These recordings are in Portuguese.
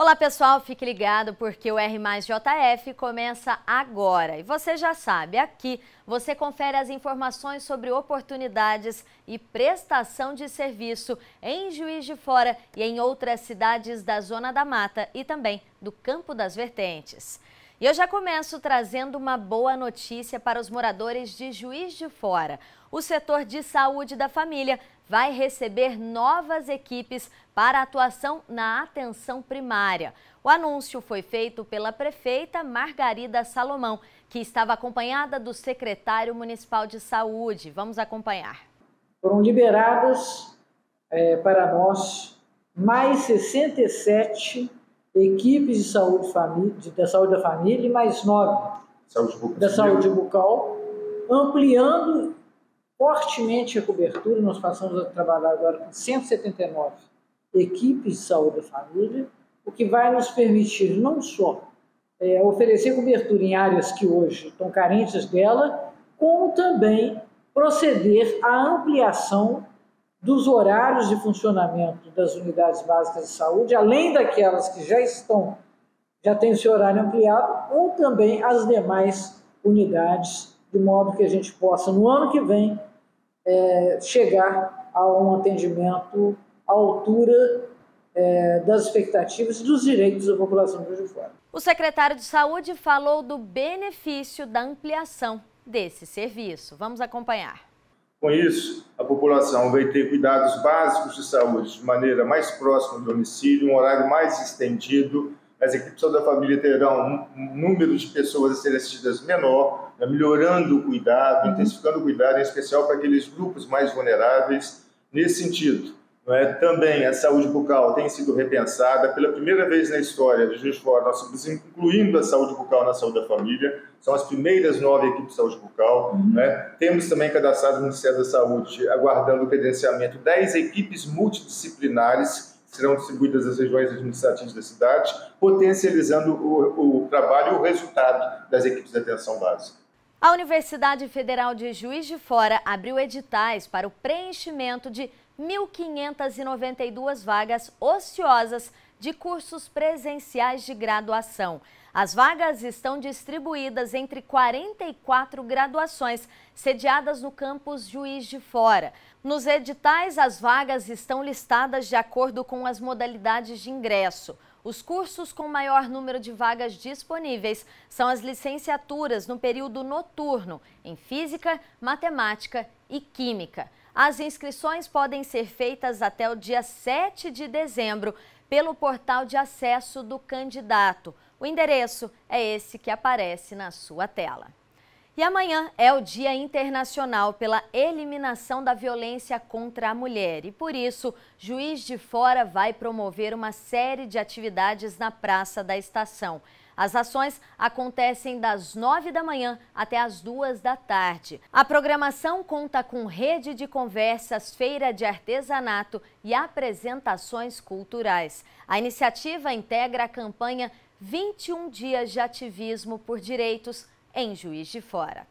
Olá pessoal, fique ligado porque o R+JF começa agora. E você já sabe, aqui você confere as informações sobre oportunidades e prestação de serviço em Juiz de Fora e em outras cidades da Zona da Mata e também do Campo das Vertentes. E eu já começo trazendo uma boa notícia para os moradores de Juiz de Fora. O setor de saúde da família vai receber novas equipes para atuação na atenção primária. O anúncio foi feito pela prefeita Margarida Salomão, que estava acompanhada do secretário municipal de saúde. Vamos acompanhar. Foram liberados para nós mais 67 equipes de saúde da família e mais 9 da saúde bucal, ampliando fortemente a cobertura. Nós passamos a trabalhar agora com 179 equipes de saúde da família, o que vai nos permitir não só oferecer cobertura em áreas que hoje estão carentes dela, como também proceder à ampliação dos horários de funcionamento das unidades básicas de saúde, além daquelas que já têm seu horário ampliado, ou também as demais unidades, de modo que a gente possa, no ano que vem, chegar a um atendimento à altura das expectativas e dos direitos da população de Juiz de Fora. O secretário de Saúde falou do benefício da ampliação desse serviço. Vamos acompanhar. Com isso, a população vai ter cuidados básicos de saúde de maneira mais próxima do domicílio, um horário mais estendido, as equipes da família terão um número de pessoas a serem assistidas menor, melhorando o cuidado, intensificando o cuidado, em especial para aqueles grupos mais vulneráveis. Nesse sentido, também a saúde bucal tem sido repensada. Pela primeira vez na história de Juiz de Fora, nós estamos incluindo a saúde bucal na saúde da família. São as primeiras 9 equipes de saúde bucal. Temos também cadastrado no Ministério da Saúde, aguardando o credenciamento, 10 equipes multidisciplinares que serão distribuídas nas regiões administrativas da cidade, potencializando o trabalho e o resultado das equipes de atenção básica. A Universidade Federal de Juiz de Fora abriu editais para o preenchimento de 1.592 vagas ociosas de cursos presenciais de graduação. As vagas estão distribuídas entre 44 graduações sediadas no campus Juiz de Fora. Nos editais, as vagas estão listadas de acordo com as modalidades de ingresso. Os cursos com maior número de vagas disponíveis são as licenciaturas no período noturno, em Física, Matemática e Química. As inscrições podem ser feitas até o dia 7 de dezembro pelo portal de acesso do candidato. O endereço é esse que aparece na sua tela. E amanhã é o Dia Internacional pela Eliminação da Violência contra a Mulher. E por isso, Juiz de Fora vai promover uma série de atividades na Praça da Estação. As ações acontecem das 9 da manhã até as 2 da tarde. A programação conta com rede de conversas, feira de artesanato e apresentações culturais. A iniciativa integra a campanha 21 dias de ativismo por direitos em Juiz de Fora.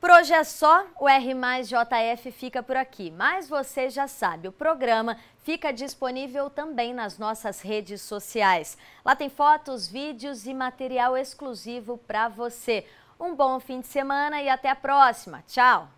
Por hoje é só, o R+JF fica por aqui, mas você já sabe, o programa fica disponível também nas nossas redes sociais. Lá tem fotos, vídeos e material exclusivo para você. Um bom fim de semana e até a próxima. Tchau!